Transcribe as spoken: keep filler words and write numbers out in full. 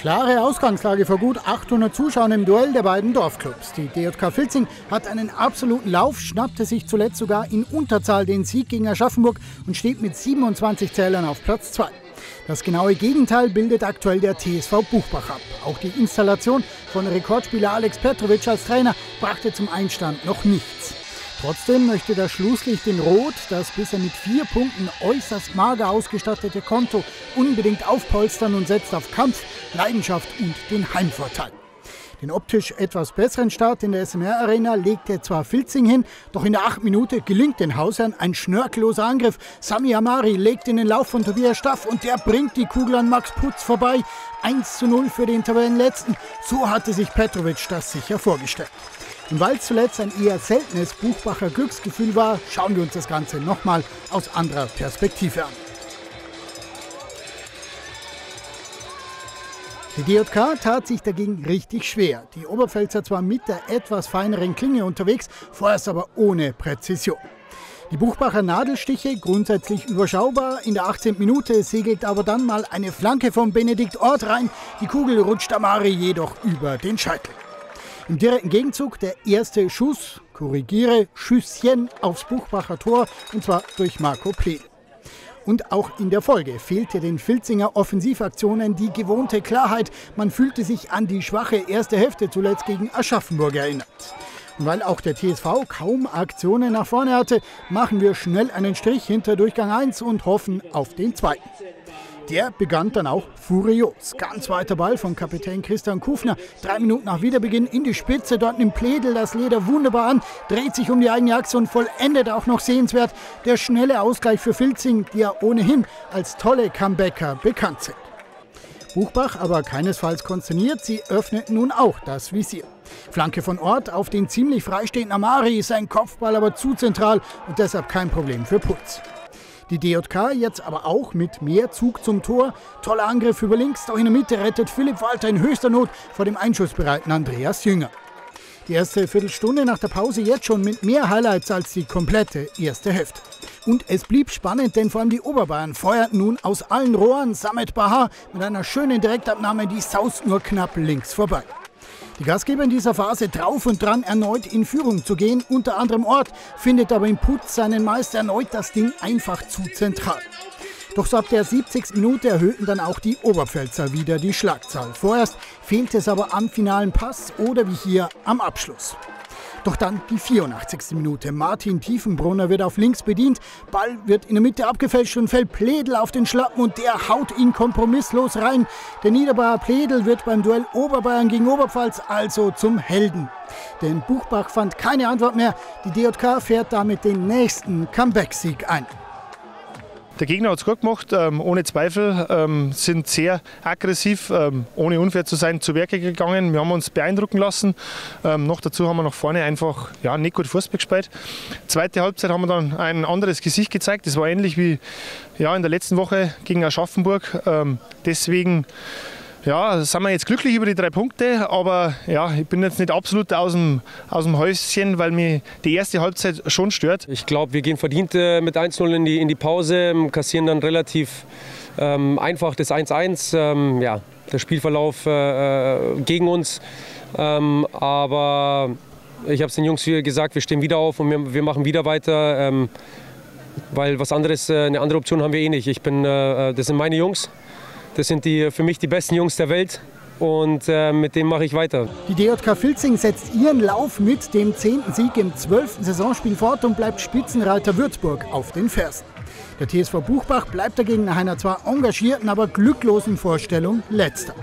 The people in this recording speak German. Klare Ausgangslage vor gut achthundert Zuschauern im Duell der beiden Dorfclubs. Die D J K Vilzing hat einen absoluten Lauf, schnappte sich zuletzt sogar in Unterzahl den Sieg gegen Aschaffenburg und steht mit siebenundzwanzig Zählern auf Platz zwei. Das genaue Gegenteil bildet aktuell der T S V Buchbach ab. Auch die Installation von Rekordspieler Alex Petrovic als Trainer brachte zum Einstand noch nichts. Trotzdem möchte das Schlusslicht in Rot das bisher mit vier Punkten äußerst mager ausgestattete Konto unbedingt aufpolstern und setzt auf Kampf, Leidenschaft und den Heimvorteil. Den optisch etwas besseren Start in der S M R-Arena legte zwar Vilzing hin, doch in der achten Minute gelingt den Hausherren ein schnörkelloser Angriff. Sami Amari legt in den Lauf von Tobias Staff und der bringt die Kugel an Max Putz vorbei. eins zu null für den Tabellenletzten, so hatte sich Petrovic das sicher vorgestellt. Und weil zuletzt ein eher seltenes Buchbacher Glücksgefühl war, schauen wir uns das Ganze nochmal aus anderer Perspektive an. Die D J K tat sich dagegen richtig schwer. Die Oberpfälzer zwar mit der etwas feineren Klinge unterwegs, vorerst aber ohne Präzision. Die Buchbacher Nadelstiche grundsätzlich überschaubar. In der achtzehnten Minute segelt aber dann mal eine Flanke von Benedikt Orth rein. Die Kugel rutscht Amari jedoch über den Scheitel. Im direkten Gegenzug der erste Schuss, korrigiere, Schüsschen aufs Buchbacher Tor, und zwar durch Marco Pledl. Und auch in der Folge fehlte den Vilzinger Offensivaktionen die gewohnte Klarheit. Man fühlte sich an die schwache erste Hälfte zuletzt gegen Aschaffenburg erinnert. Und weil auch der T S V kaum Aktionen nach vorne hatte, machen wir schnell einen Strich hinter Durchgang eins und hoffen auf den zweiten. Der begann dann auch furios. Ganz weiter Ball von Kapitän Christian Kufner. Drei Minuten nach Wiederbeginn in die Spitze. Dort nimmt Pledl das Leder wunderbar an, dreht sich um die eigene Achse und vollendet auch noch sehenswert. Der schnelle Ausgleich für Vilzing, die ja ohnehin als tolle Comebacker bekannt sind. Buchbach aber keinesfalls konsterniert. Sie öffnet nun auch das Visier. Flanke von Orth auf den ziemlich freistehenden Amari. Sein Kopfball aber zu zentral und deshalb kein Problem für Putz. Die D J K jetzt aber auch mit mehr Zug zum Tor. Toller Angriff über links, doch in der Mitte rettet Philipp Walter in höchster Not vor dem einschussbereiten Andreas Jünger. Die erste Viertelstunde nach der Pause jetzt schon mit mehr Highlights als die komplette erste Hälfte. Und es blieb spannend, denn vor allem die Oberbayern feuerten nun aus allen Rohren. Samet Baha mit einer schönen Direktabnahme, die saust nur knapp links vorbei. Die Gastgeber in dieser Phase drauf und dran, erneut in Führung zu gehen, unter anderem Orth, findet aber im Putz seinen Meister erneut, das Ding einfach zu zentral. Doch so ab der siebzigsten Minute erhöhten dann auch die Oberpfälzer wieder die Schlagzahl. Vorerst fehlte es aber am finalen Pass oder wie hier am Abschluss. Doch dann die vierundachtzigste Minute. Martin Tiefenbrunner wird auf links bedient, Ball wird in der Mitte abgefälscht und fällt Pledl auf den Schlappen und der haut ihn kompromisslos rein. Der Niederbayer Pledl wird beim Duell Oberbayern gegen Oberpfalz also zum Helden. Denn Buchbach fand keine Antwort mehr. Die D J K fährt damit den nächsten Comeback-Sieg ein. Der Gegner hat es gut gemacht, ähm, ohne Zweifel, ähm, sind sehr aggressiv, ähm, ohne unfair zu sein, zu Werke gegangen. Wir haben uns beeindrucken lassen. Ähm, noch dazu haben wir nach vorne einfach ja, nicht gut Fußball gespielt. Zweite Halbzeit haben wir dann ein anderes Gesicht gezeigt. Das war ähnlich wie ja, in der letzten Woche gegen Aschaffenburg. Ähm, deswegen ja, sind wir jetzt glücklich über die drei Punkte, aber ja, ich bin jetzt nicht absolut aus dem, aus dem Häuschen, weil mich die erste Halbzeit schon stört. Ich glaube, wir gehen verdient mit eins zu null in die, in die Pause, kassieren dann relativ ähm, einfach das eins zu eins. Ähm, ja, der Spielverlauf äh, gegen uns, ähm, aber ich habe es den Jungs gesagt, wir stehen wieder auf und wir, wir machen wieder weiter. Ähm, weil was anderes, eine andere Option haben wir eh nicht. Ich bin, äh, das sind meine Jungs. Das sind die, für mich die besten Jungs der Welt und äh, mit denen mache ich weiter. Die D J K Vilzing setzt ihren Lauf mit dem zehnten Sieg im zwölften Saisonspiel fort und bleibt Spitzenreiter Würzburg auf den Fersen. Der T S V Buchbach bleibt dagegen nach einer zwar engagierten, aber glücklosen Vorstellung Letzter.